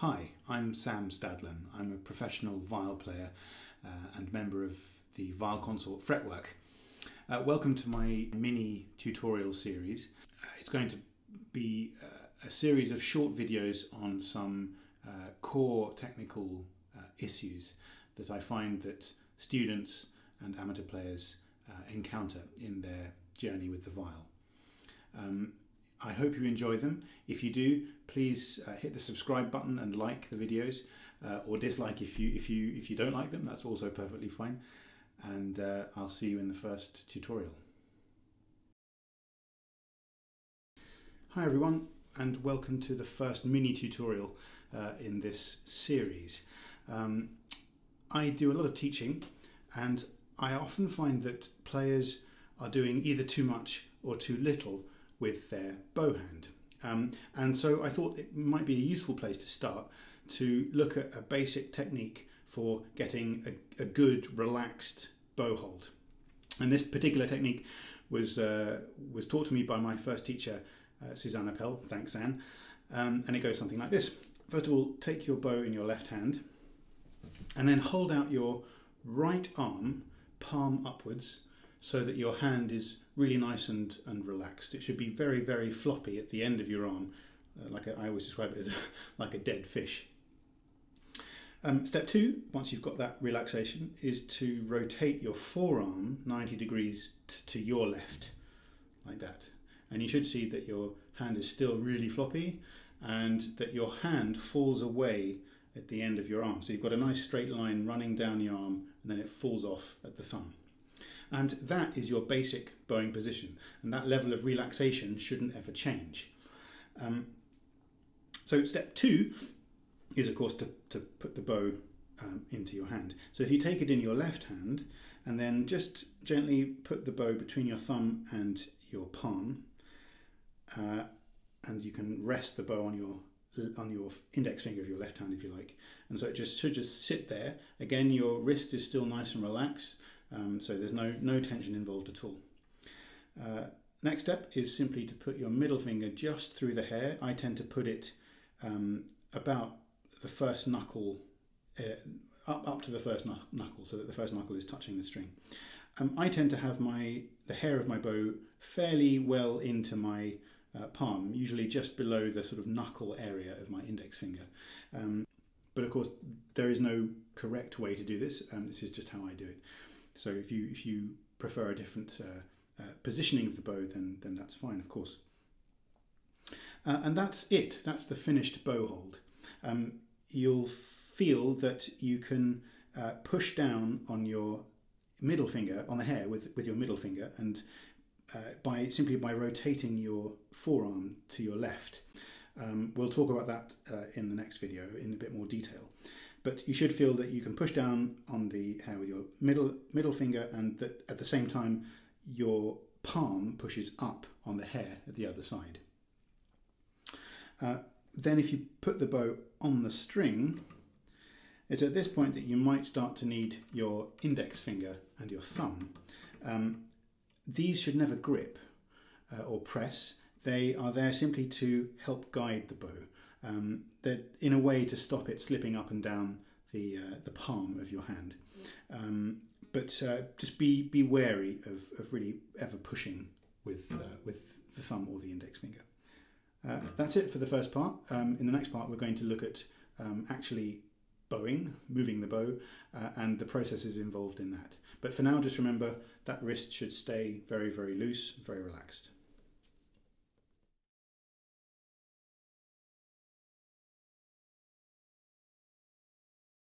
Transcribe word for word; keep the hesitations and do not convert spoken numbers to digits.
Hi, I'm Sam Stadlen. I'm a professional viol player uh, and member of the Viol Consort Fretwork. Uh, welcome to my mini tutorial series. Uh, it's going to be uh, a series of short videos on some uh, core technical uh, issues that I find that students and amateur players uh, encounter in their journey with the viol. Um, I hope you enjoy them. If you do, please uh, hit the subscribe button and like the videos, uh, or dislike if you if you if you don't like them. That's also perfectly fine. And uh, I'll see you in the first tutorial. Hi everyone, and welcome to the first mini tutorial uh, in this series. Um, I do a lot of teaching, and I often find that players are doing either too much or too little with their bow hand. Um, and so I thought it might be a useful place to start to look at a basic technique for getting a, a good relaxed bow hold. And this particular technique was, uh, was taught to me by my first teacher, uh, Susanna Pell, thanks Anne, um, and it goes something like this. First of all, take your bow in your left hand and then hold out your right arm palm upwards so that your hand is really nice and, and relaxed. It should be very, very floppy at the end of your arm, uh, like a, I always describe it as a, like a dead fish. Um, step two, once you've got that relaxation, is to rotate your forearm ninety degrees to your left, like that. And you should see that your hand is still really floppy and that your hand falls away at the end of your arm. So you've got a nice straight line running down the arm and then it falls off at the thumb. And that is your basic bowing position, and that level of relaxation shouldn't ever change. Um, so step two is, of course, to, to put the bow um, into your hand. So if you take it in your left hand and then just gently put the bow between your thumb and your palm, uh, and you can rest the bow on your on your index finger of your left hand if you like. And so it just should just sit there. Again, your wrist is still nice and relaxed. Um, so there's no, no tension involved at all. Uh, next step is simply to put your middle finger just through the hair. I tend to put it um, about the first knuckle, uh, up, up to the first knuckle, so that the first knuckle is touching the string. Um, I tend to have my the hair of my bow fairly well into my uh, palm, usually just below the sort of knuckle area of my index finger. Um, but of course, there is no correct way to do this. Um, this is just how I do it. So if you if you prefer a different uh, uh, positioning of the bow, then then that's fine, of course. Uh, and that's it. That's the finished bow hold. Um, you'll feel that you can uh, push down on your middle finger, on the hair with with your middle finger, and uh, by simply by rotating your forearm to your left. Um, we'll talk about that uh, in the next video in a bit more detail. But you should feel that you can push down on the hair with your middle middle finger, and that at the same time your palm pushes up on the hair at the other side. Uh, then if you put the bow on the string, it's at this point that you might start to need your index finger and your thumb. Um, these should never grip uh, or press. They are there simply to help guide the bow. Um, that in a way to stop it slipping up and down the uh, the palm of your hand, um, but uh, just be be wary of, of really ever pushing with uh, with the thumb or the index finger. Uh, that's it for the first part. Um, in the next part, we're going to look at um, actually bowing, moving the bow, uh, and the processes involved in that. But for now, just remember that wrist should stay very very loose, very relaxed.